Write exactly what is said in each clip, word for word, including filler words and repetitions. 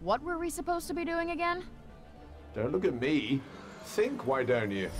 What were we supposed to be doing again? Don't look at me. Think, why don't you?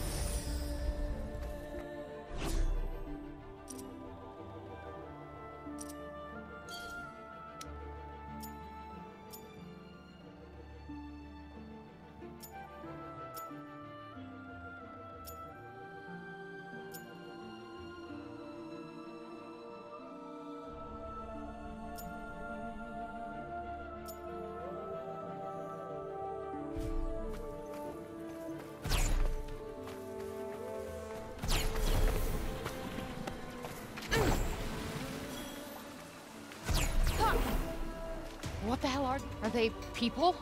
What the hell are... are they people?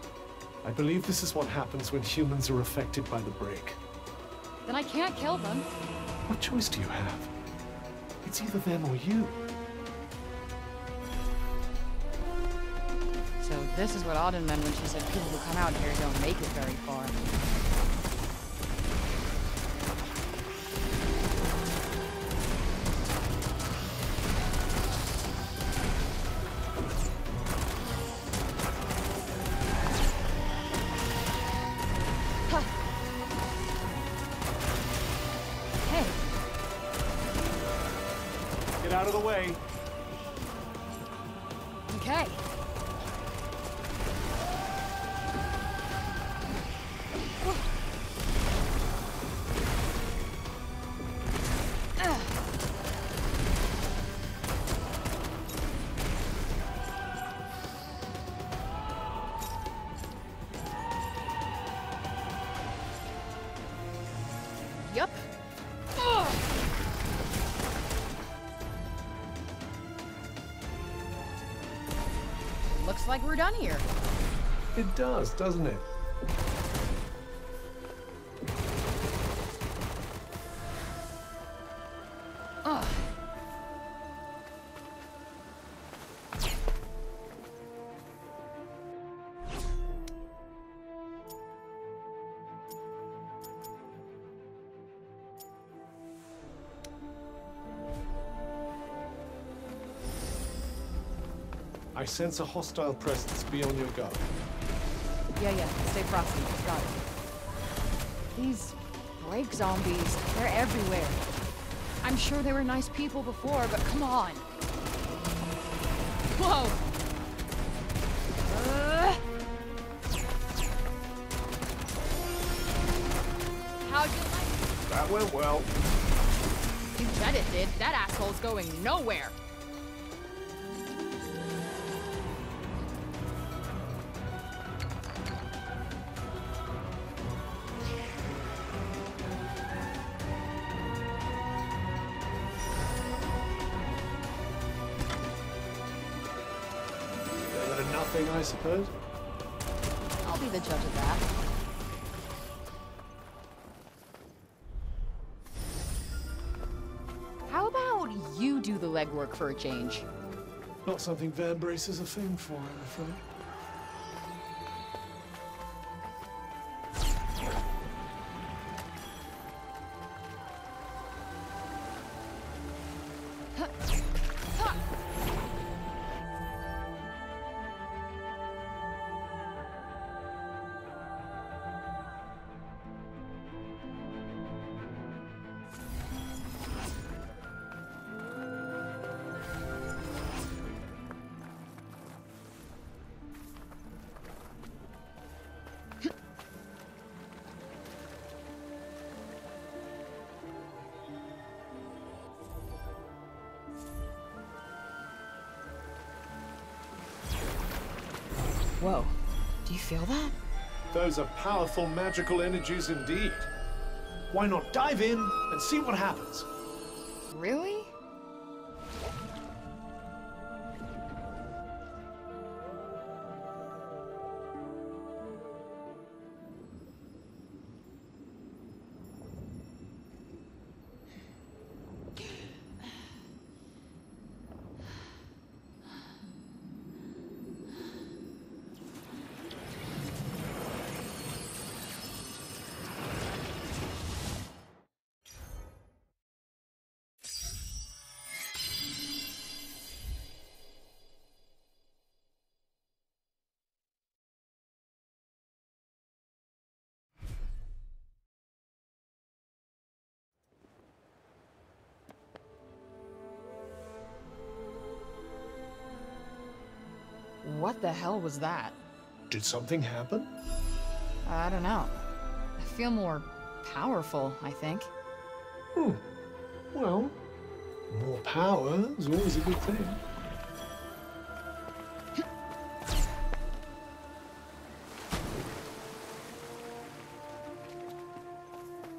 I believe this is what happens when humans are affected by the break. Then I can't kill them. What choice do you have? It's either them or you. So this is what Auden meant when she said people who come out here don't make it very far. Out of the way. Okay. Yep. Looks like we're done here. It does, doesn't it? Ugh. I sense a hostile presence. Be on your guard. Yeah, yeah. Stay frosty. Got it. These break zombies, they're everywhere. I'm sure they were nice people before, but come on. Whoa! Uh... How'd you like it? That went well. You bet it did. That asshole's going nowhere. Nothing, I suppose. I'll be the judge of that. How about you do the legwork for a change? Not something Van Brace is a thing for, I'm afraid. Whoa, do you feel that? Those are powerful magical energies indeed. Why not dive in and see what happens? Really? What the hell was that? Did something happen? I don't know. I feel more powerful, I think. Hmm. Well, more power is always a good thing.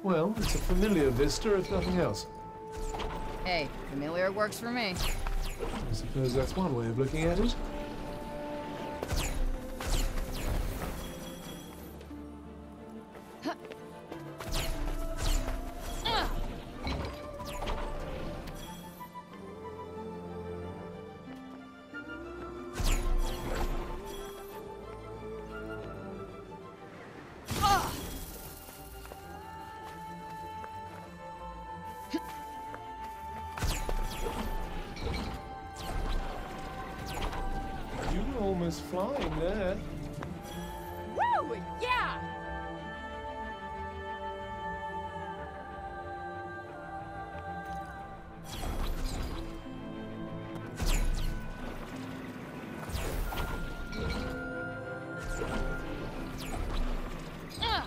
Well, it's a familiar vista, if nothing else. Hey, familiar works for me. I suppose that's one way of looking at it. Flying there. Woo! Yeah! Ah.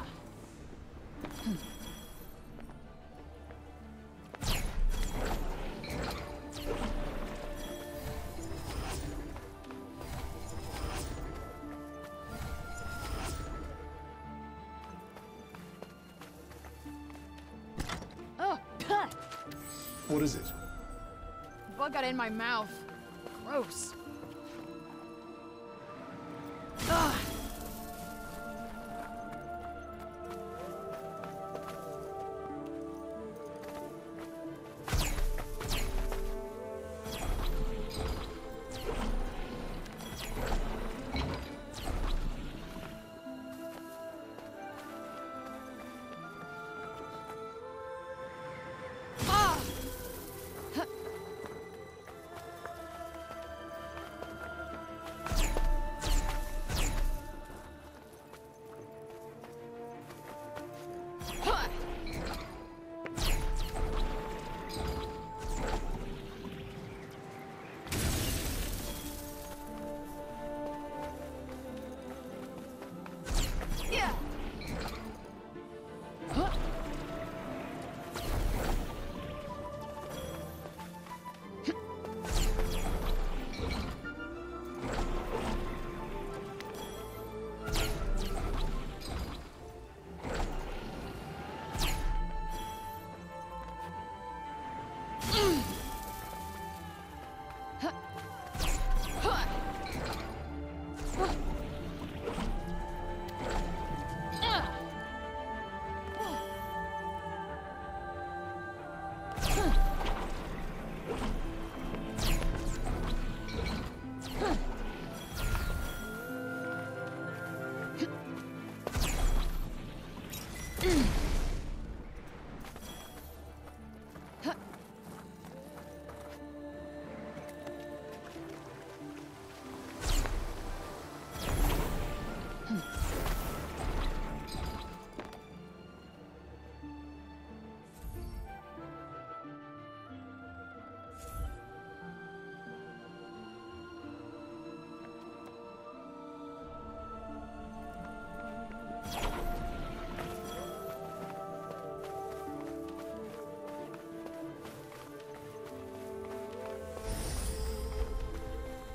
What is it? The bug got in my mouth. Gross. Ugh.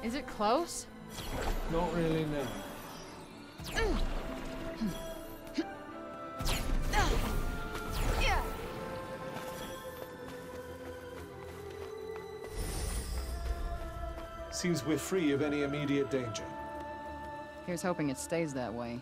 Is it close? Not really, no. Seems we're free of any immediate danger. Here's hoping it stays that way.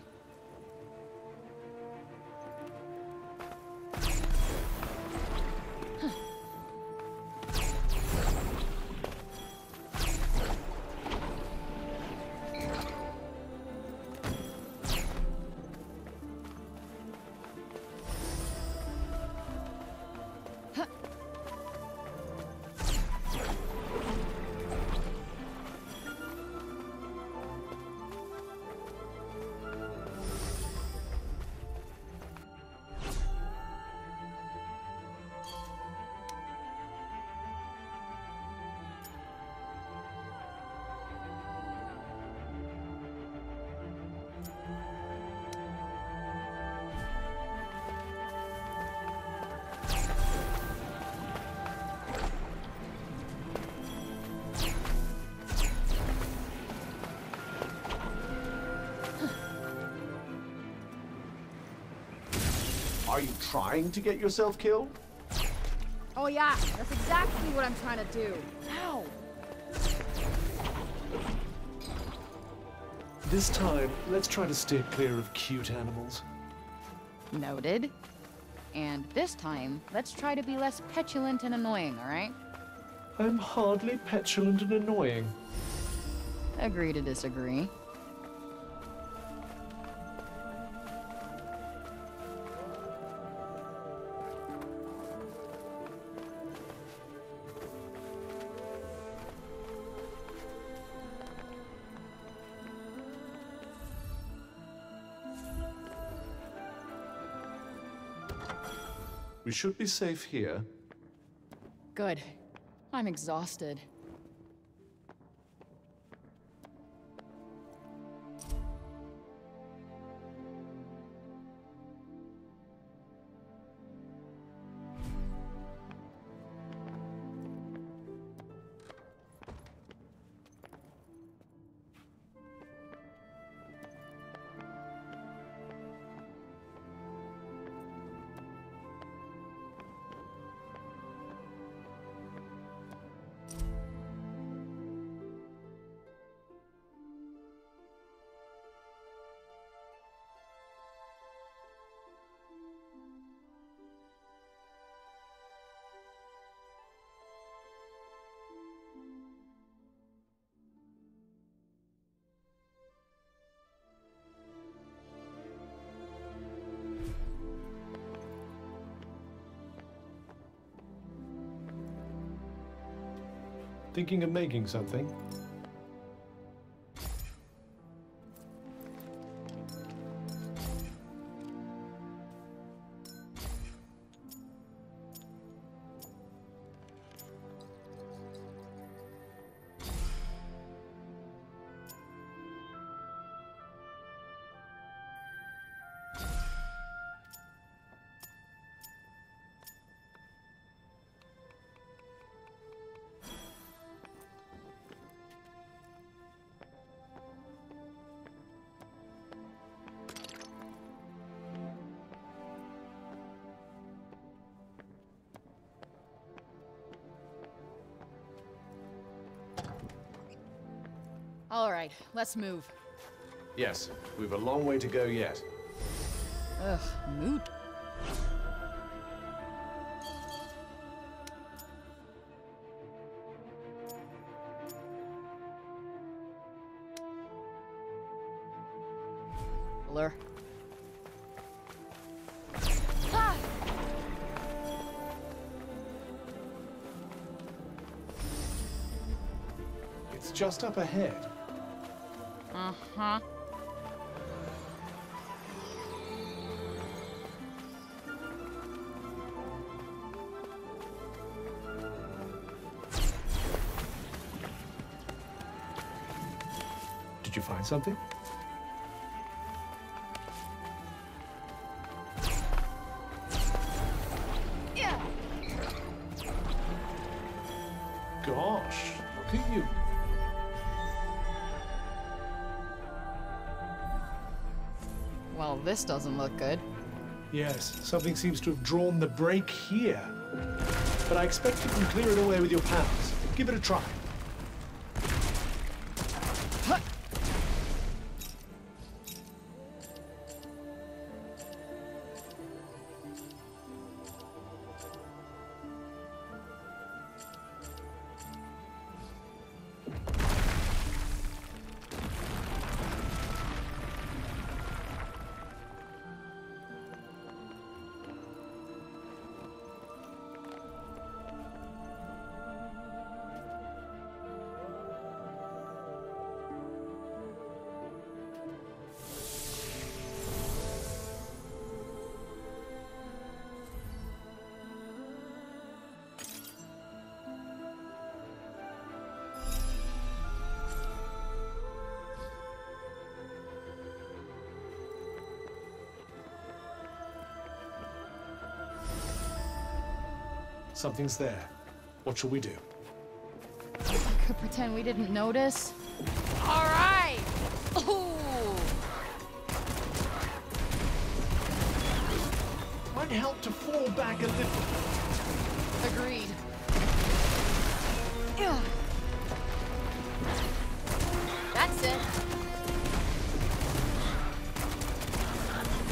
Are you trying to get yourself killed? Oh yeah, that's exactly what I'm trying to do. Ow! This time, let's try to stay clear of cute animals. Noted. And this time, let's try to be less petulant and annoying, all right? I'm hardly petulant and annoying. Agree to disagree. We should be safe here. Good. I'm exhausted. Thinking of making something? All right, let's move. Yes, we've a long way to go yet. Ugh, moot. Blur. Ah! It's just up ahead. Uh-huh. Did you find something? Yeah. Gosh, look at you. Well, this doesn't look good. Yes, something seems to have drawn the brake here. But I expect you can clear it away with your pounds. Give it a try. Huh. Something's there. What shall we do? I could pretend we didn't notice. All right! Ooh! Why might help to fall back a little. Agreed. Yeah. That's it.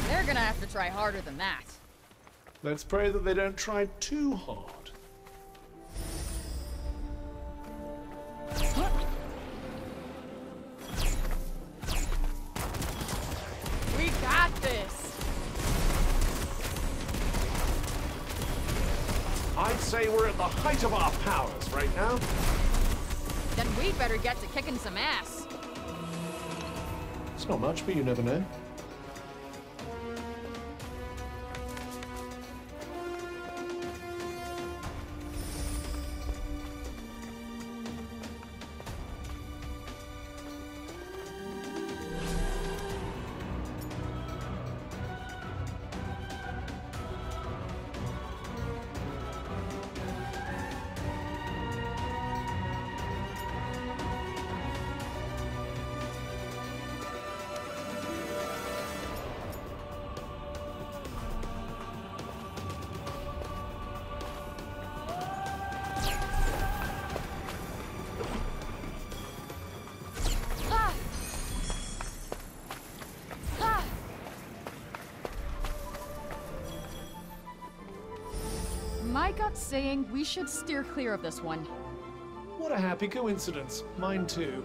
They're gonna have to try harder than that. Let's pray that they don't try too hard. Height of our powers right now. Then we better get to kicking some ass. It's not much, but you never know. Saying we should steer clear of this one. What a happy coincidence. Mine too.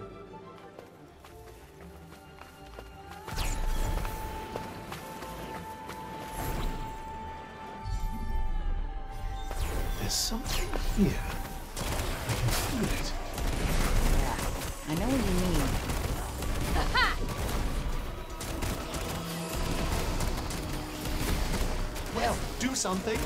There's something here. I can feel it. Yeah, I know what you mean. Aha! Well, do something.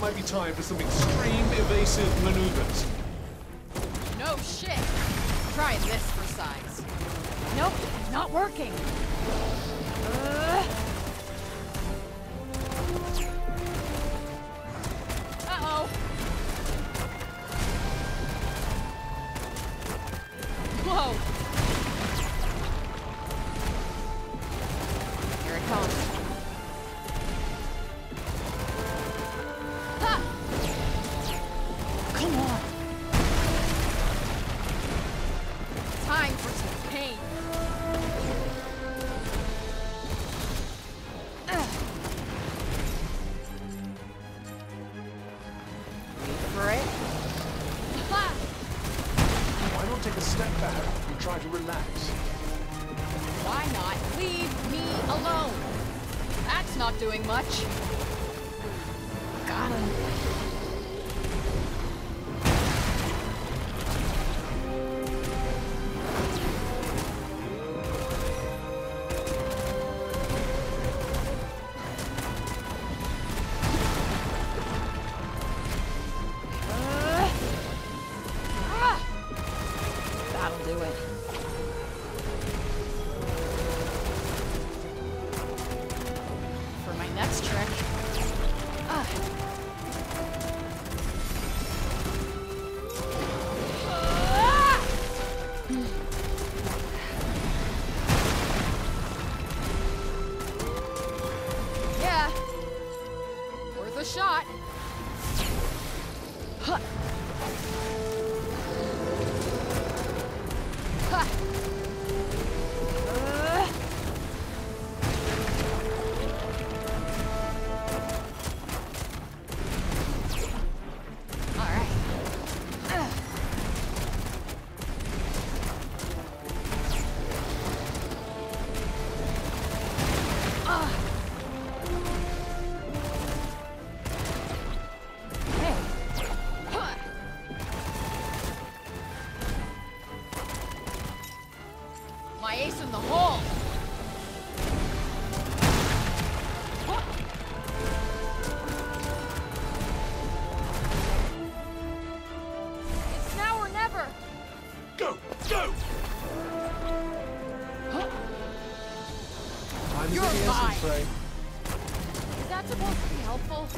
Might be time for some extreme evasive maneuvers. No shit. Try this for size. Nope, not working. Uh-oh. Whoa. place in the hall. It's now or never. Go, go. Huh? You're fine. Is that supposed to be helpful?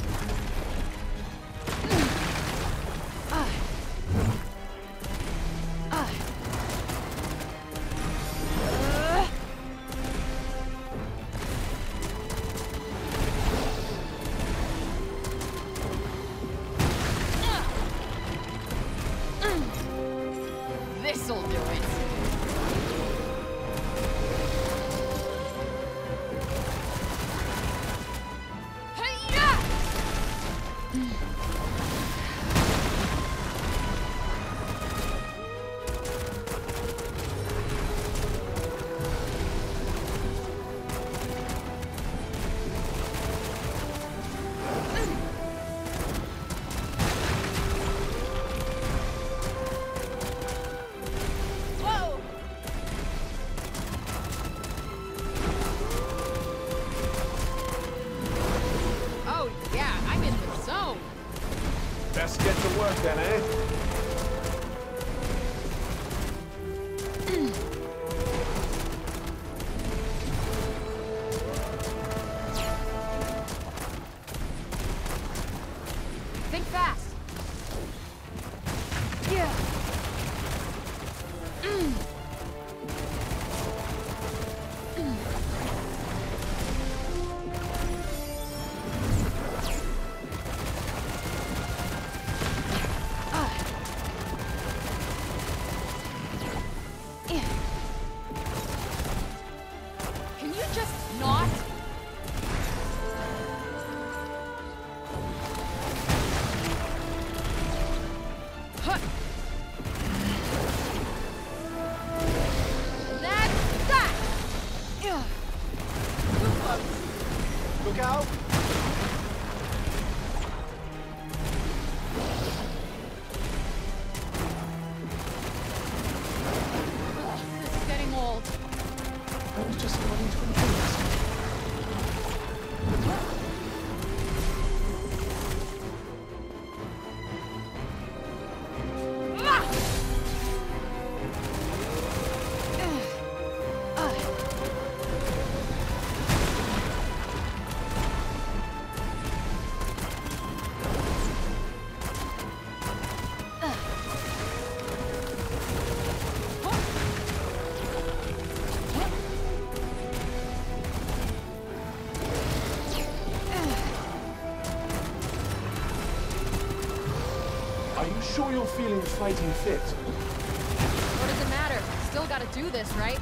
Sure you're feeling fighting fit. What does it matter? Still gotta do this, right?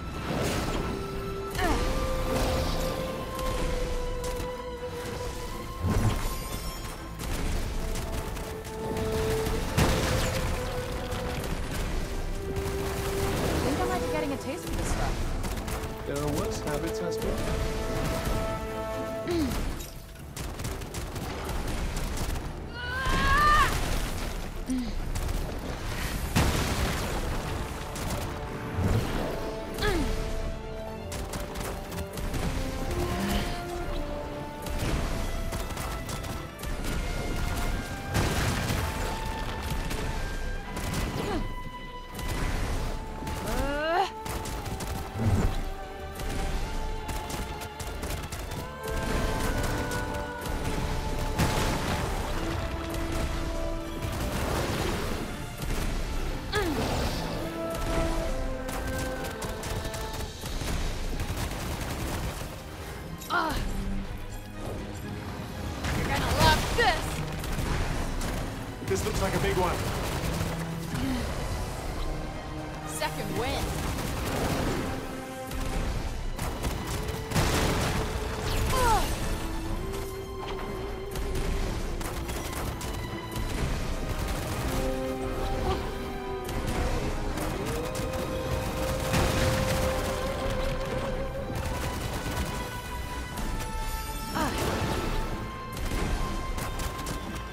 Like a big one. Second win.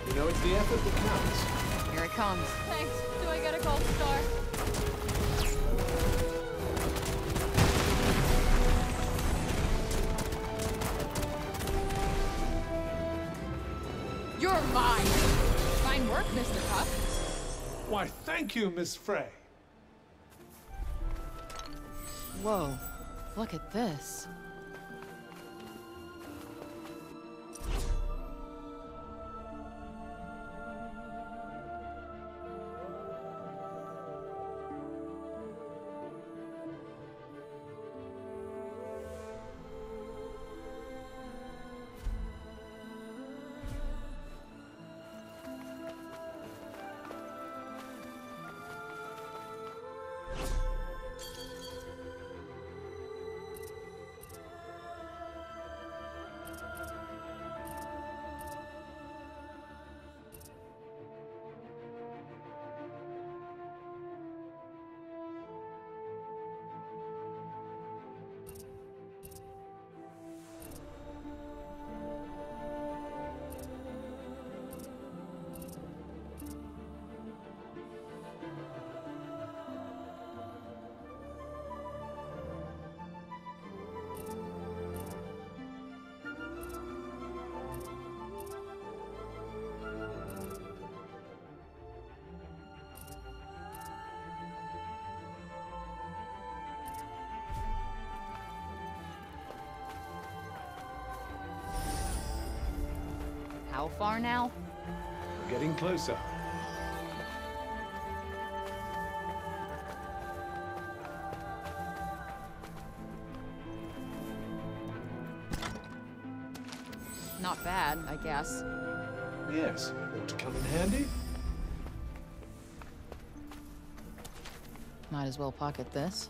You know, it's the effort that counts. Comes. Thanks. Do I get a gold star? Never mind. Fine work, Mister Puff. Why, thank you, Miss Frey. Whoa, look at this. How far now? Getting closer. Not bad, I guess. Yes, ought to come in handy. Might as well pocket this.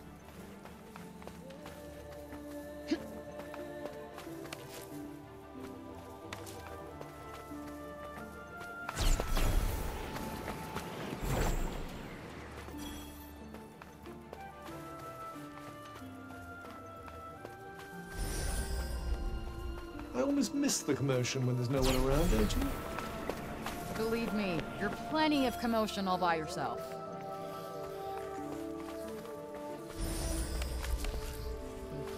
The commotion when there's no one around, don't you? Believe me, you're plenty of commotion all by yourself.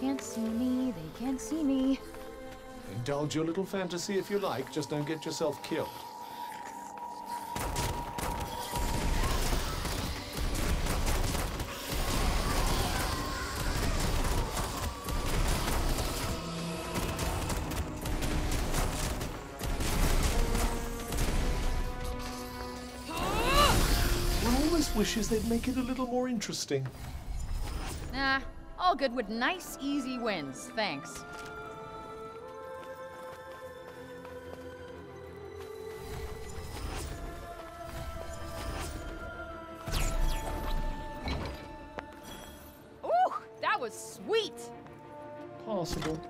They can't see me, they can't see me. Indulge your little fantasy if you like, just don't get yourself killed. Wishes they'd make it a little more interesting. Nah, all good with nice, easy wins, thanks. Ooh, that was sweet! Possible.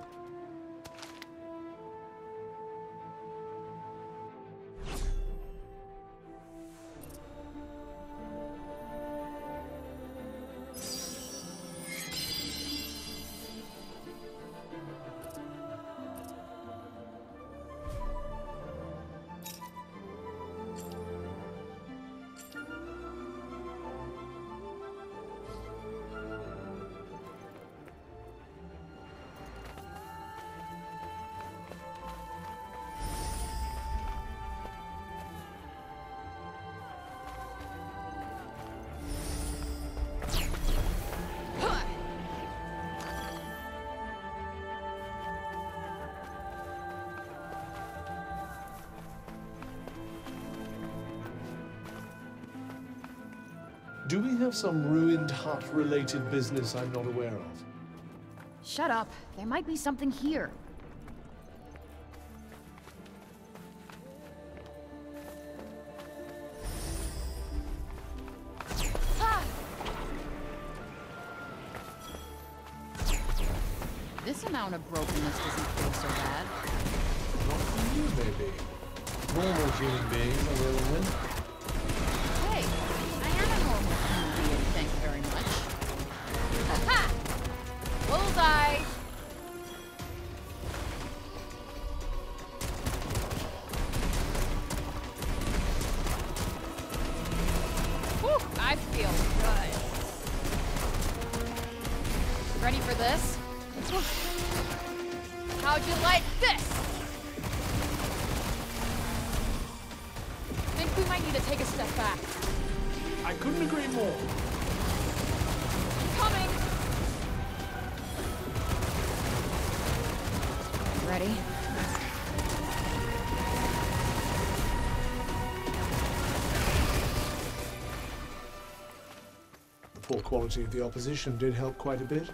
Do we have some ruined hut-related business I'm not aware of? Shut up. There might be something here. Ah! This amount of brokenness doesn't feel so bad. Not for you, baby. Normal human beings are the only one. How'd you like this? we might need to take a step back. I couldn't agree more. Coming! Ready? The poor quality of the opposition did help quite a bit.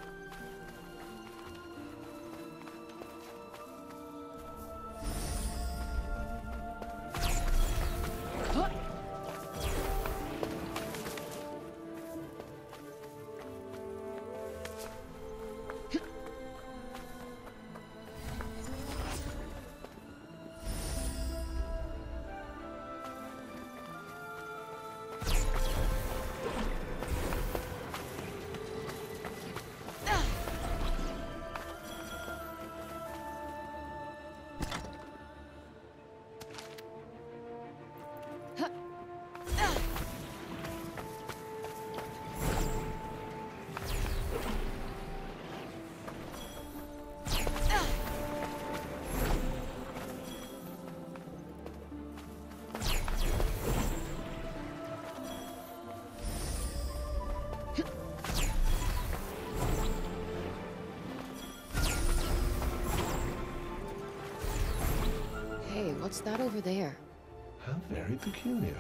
What's that over there? How very peculiar.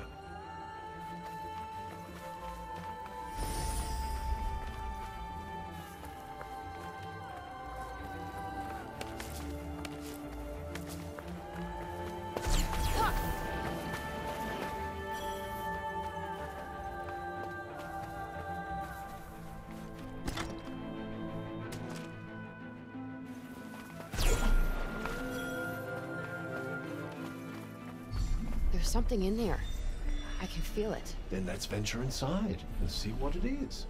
Something in there. I can feel it. Then let's venture inside and see what it is.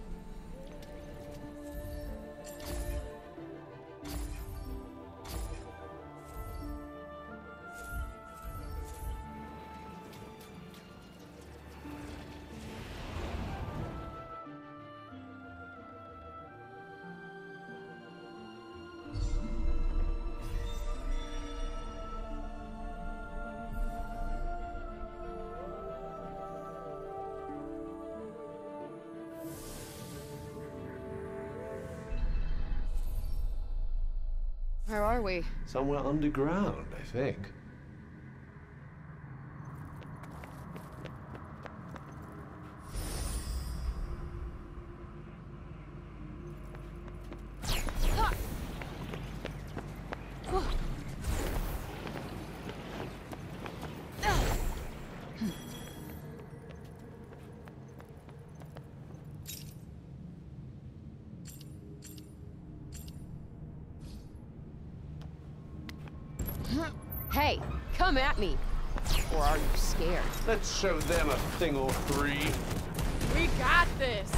Where are we? Somewhere underground, I think. Hey, come at me. Or are you scared? Let's show them a thing or three. We got this.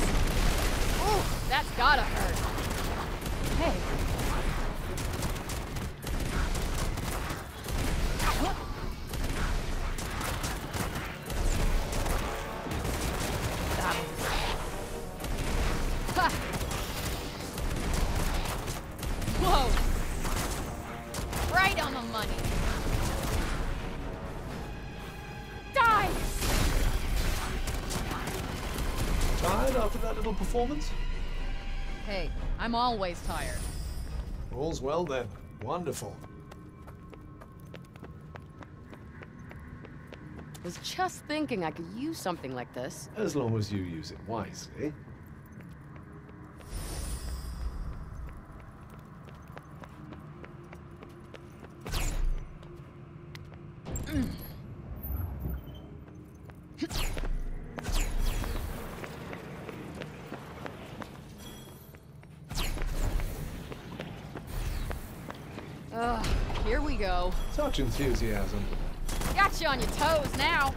Ooh, that's gotta hurt. Hey. Stop. Whoa. Right on the money. Die! Tired after that little performance? Hey, I'm always tired. All's well then. Wonderful. Was just thinking I could use something like this. As long as you use it wisely. Ugh, here we go. Such enthusiasm. Got you on your toes now.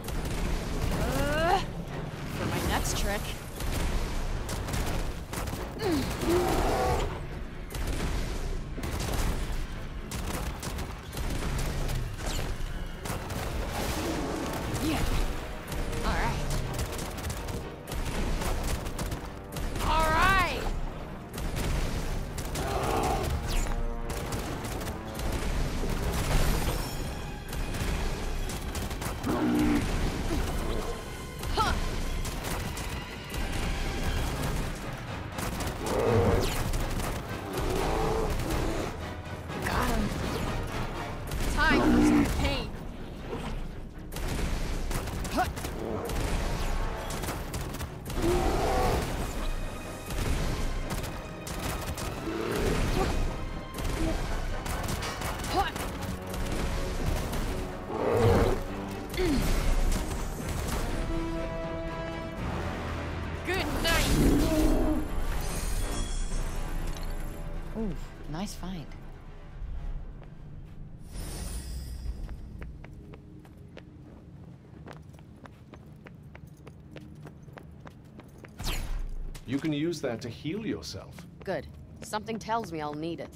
Uh, for my next trick. Yeah. All right. All right. Nice find. You can use that to heal yourself. Good. Something tells me I'll need it.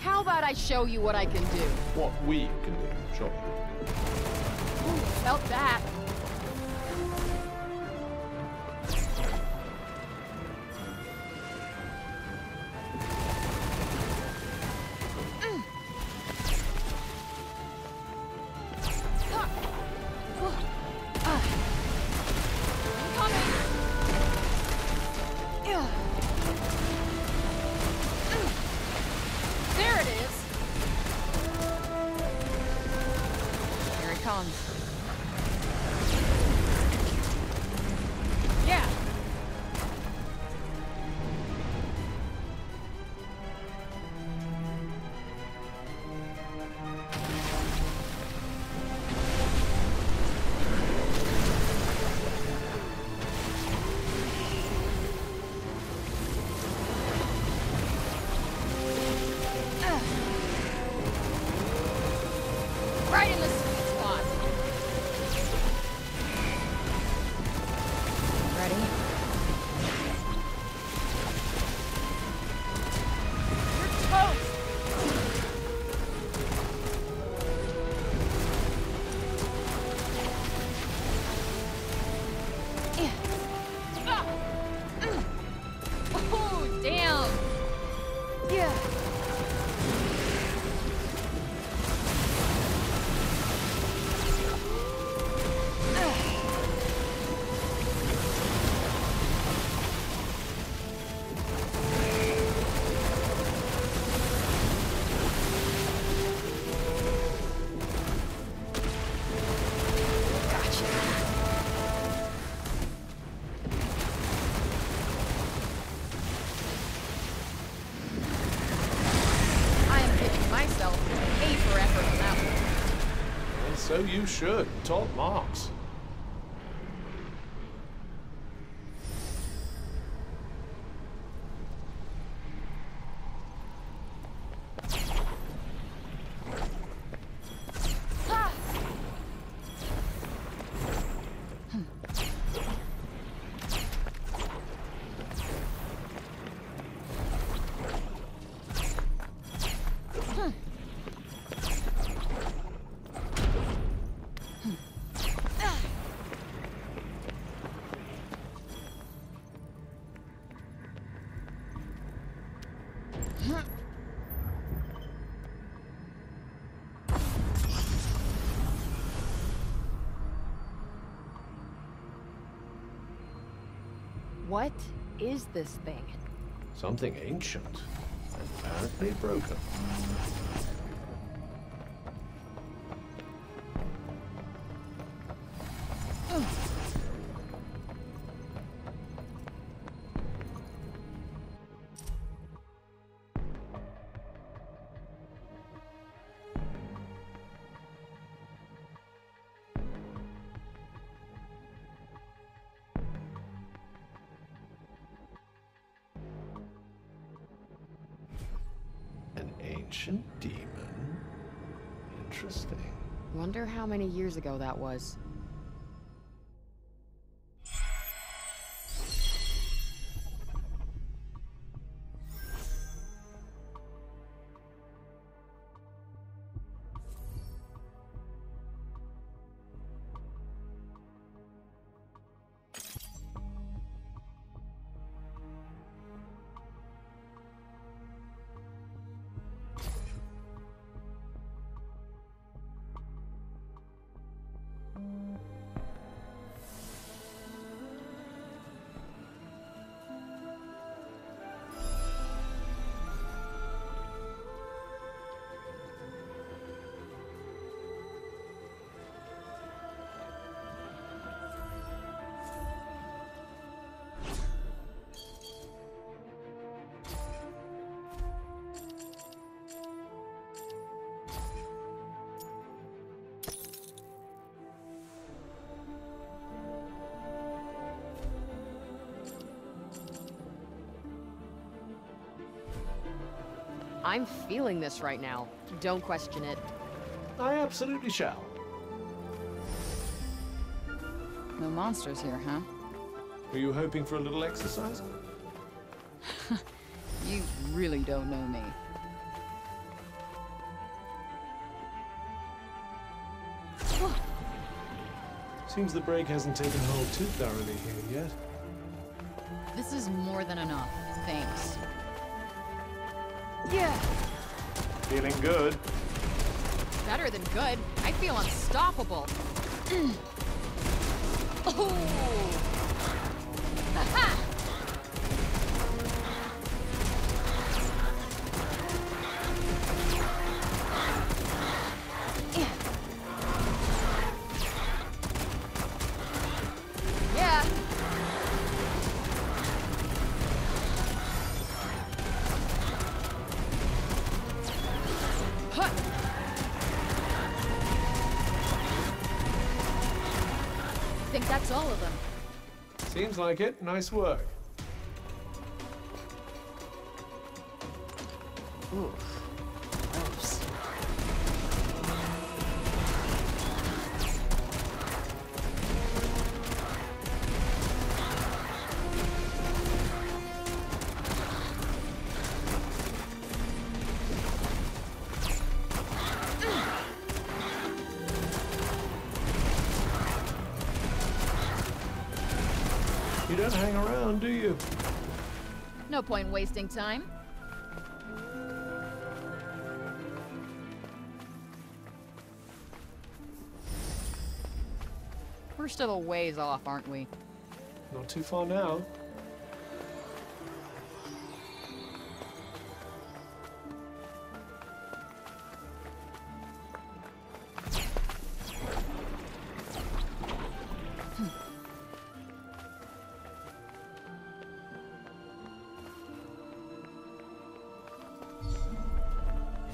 How about I show you what I can do? What we can do, sure. Ooh, felt that. So you should. Top marks. What is this thing? Something ancient, apparently broken. ancient demon. Interesting. Wonder how many years ago that was. I'm feeling this right now. Don't question it. I absolutely shall. No monsters here, huh? Were you hoping for a little exercise? You really don't know me. Seems the break hasn't taken hold too thoroughly here yet. This is more than enough. Thanks. Yeah. Feeling good. Better than good. I feel unstoppable. Oh. Aha. Seems like it. Nice work. Oof. Gross. You don't hang around, do you? No point wasting time. We're still a ways off, aren't we? Not too far now.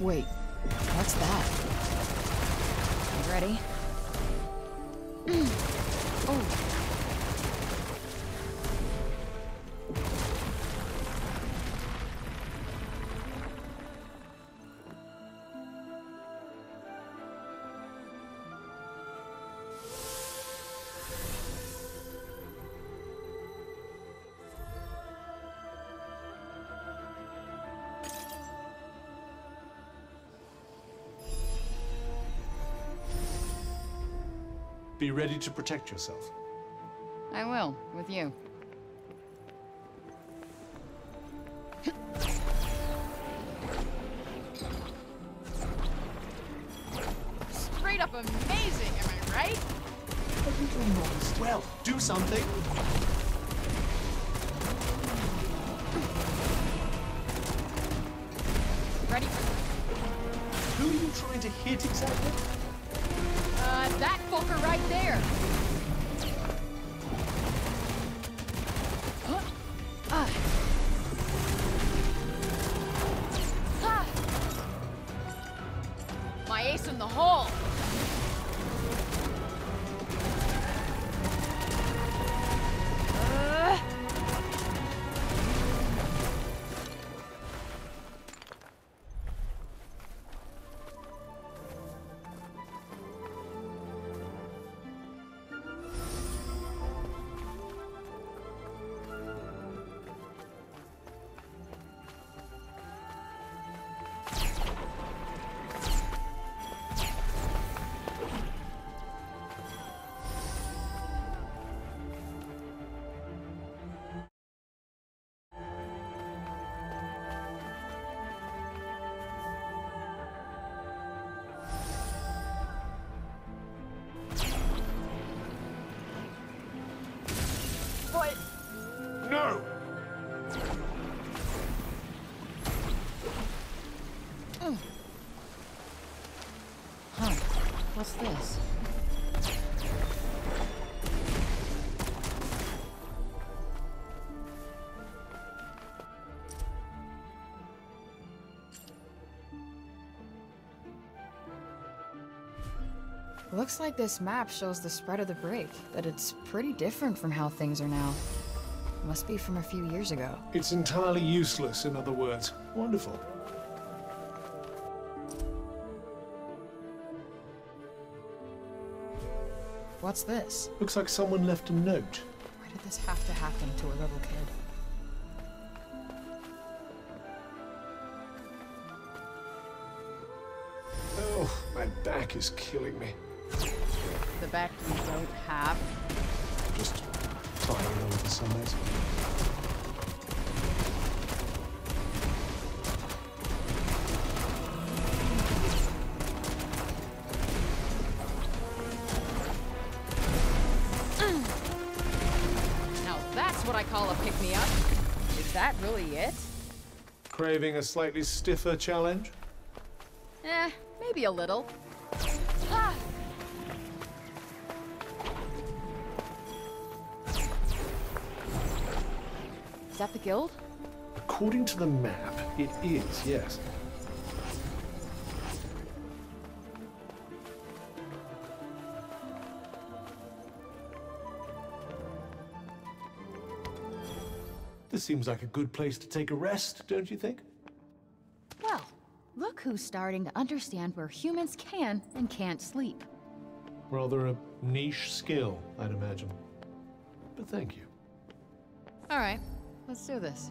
Wait, what's that? Ready? Be ready to protect yourself. I will, with you. Straight up amazing, am I right? What are you doing all this? Well, do something. Ready? Who are you trying to hit exactly? Uh, that fucker right there. Huh? Uh. Ah. My ace in the hole. Uh. What's this? Looks like this map shows the spread of the break, that it's pretty different from how things are now. It must be from a few years ago. It's entirely useless, in other words. Wonderful. What's this? Looks like someone left a note. Why did this have to happen to a rebel kid? Oh, my back is killing me. The back you don't have? Just tiring over the sunlight. Now that's what I call a pick-me-up. Is that really it? Craving a slightly stiffer challenge? Eh, maybe a little. Ah! Is that the guild? According to the map, it is, yes. This seems like a good place to take a rest, don't you think? Well, look who's starting to understand where humans can and can't sleep. Rather a niche skill, I'd imagine. But thank you. All right. Let's do this.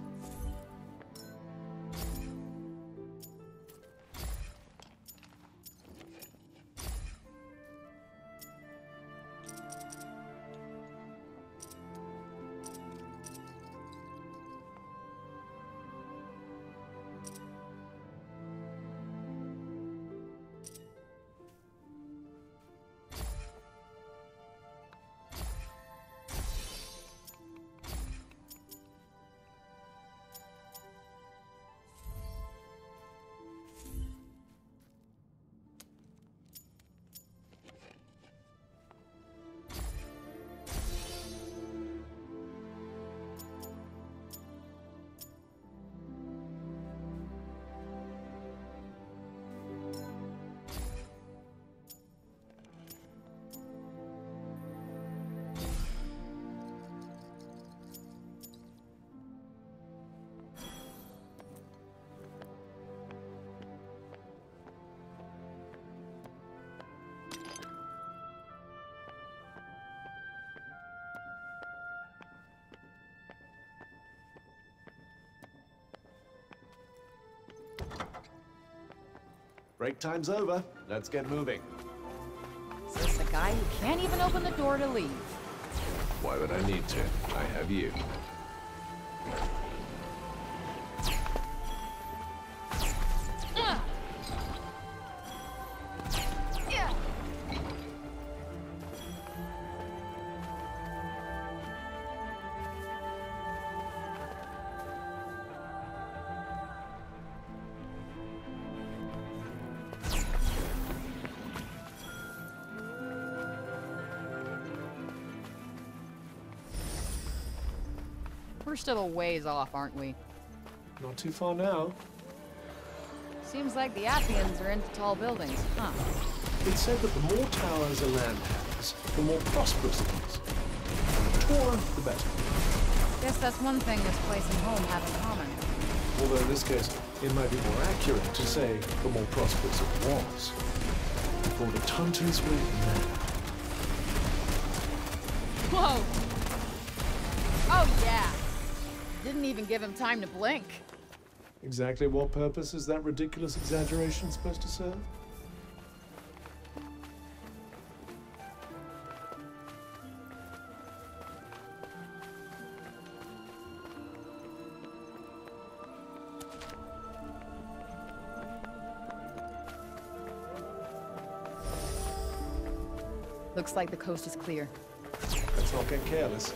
Break time's over. Let's get moving. Is this a guy who can't even open the door to leave? Why would I need to? I have you. We're still a ways off, aren't we? Not too far now. Seems like the Athians are into tall buildings, huh? It's said that the more towers a land has, the more prosperous it is. The taller, the better. Guess that's one thing this place and home have in common. Although in this case, it might be more accurate to say the more prosperous it was. Before the Taunters were mad. Whoa! Oh yeah! Didn't even give him time to blink. Exactly what purpose is that ridiculous exaggeration supposed to serve? Looks like the coast is clear. Let's not get careless.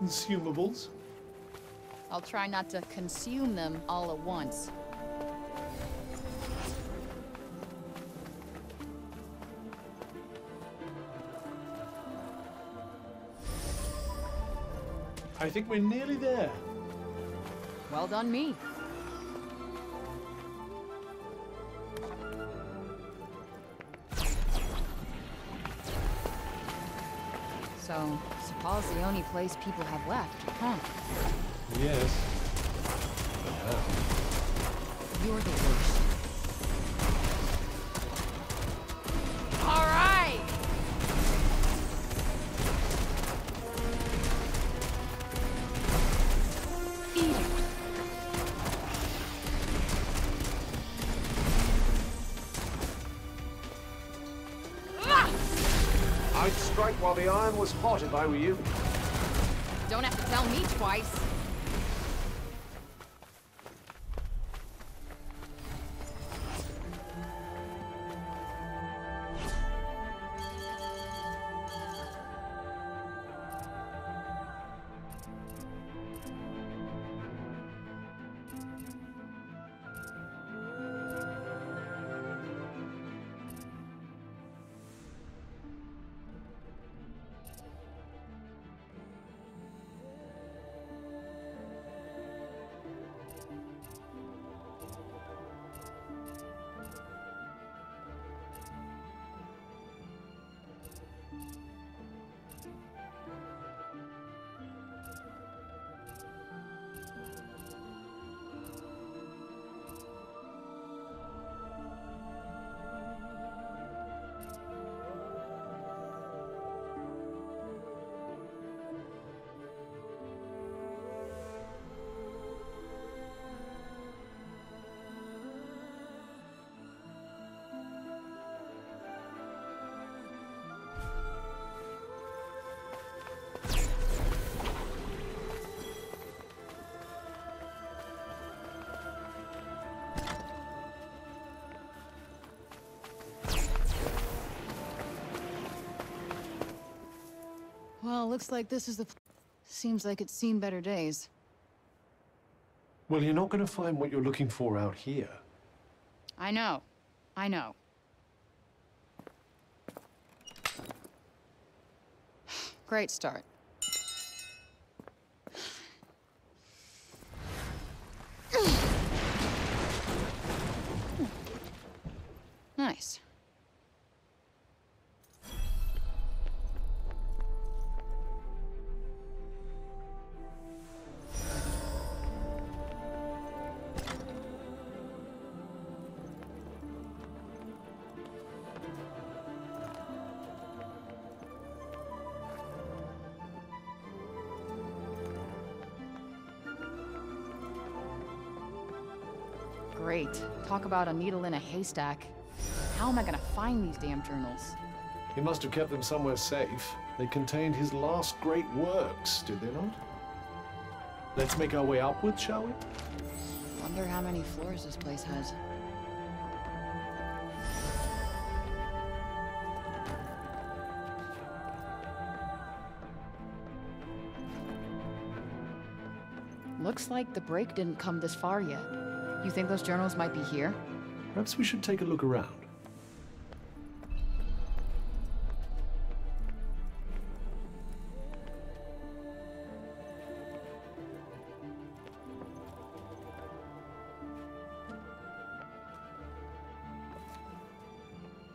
consumables. I'll try not to consume them all at once. I think we're nearly there. Well done, me. So, Sepal's the only place people have left, huh? Yes. Yeah. You're the worst. All right! Eat it. Ah! I'd strike while the iron was hot if I were you. Don't have to tell me twice. Well, looks like this is the... Seems like it's seen better days. Well, you're not going to find what you're looking for out here. I know. I know. Great start. Nice. Great. Talk about a needle in a haystack. How am I gonna find these damn journals? He must have kept them somewhere safe. They contained his last great works, did they not? Let's make our way upward, shall we? Wonder how many floors this place has. Looks like the break didn't come this far yet. You think those journals might be here? Perhaps we should take a look around.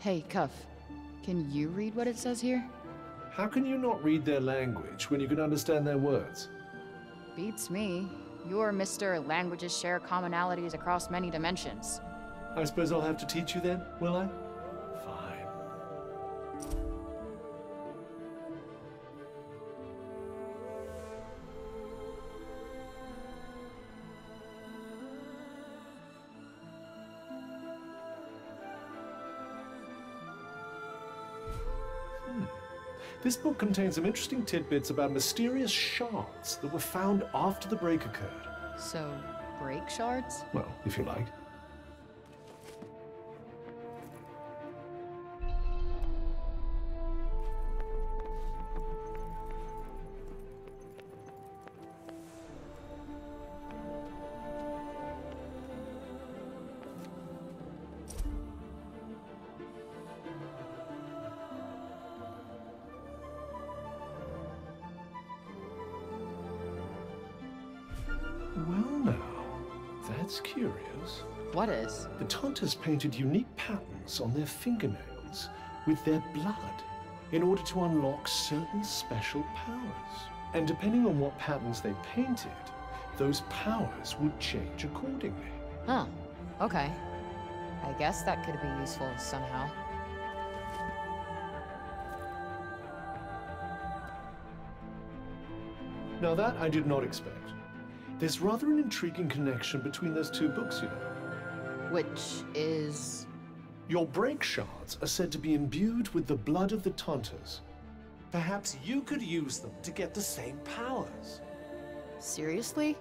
Hey, Cuff. Can you read what it says here? How can you not read their language when you can understand their words? Beats me. Your Mister Languages share commonalities across many dimensions. I suppose I'll have to teach you then, will I? Fine. Hmm. This book contains some interesting tidbits about mysterious shards that were found after the break occurred. So, break shards? Well, if you like. That's curious. What is? The Taunters painted unique patterns on their fingernails with their blood in order to unlock certain special powers. And depending on what patterns they painted, those powers would change accordingly. Huh. Okay. I guess that could be useful somehow. Now that I did not expect. There's rather an intriguing connection between those two books, you know. Which is? Your break shards are said to be imbued with the blood of the Taunters. Perhaps you could use them to get the same powers. Seriously?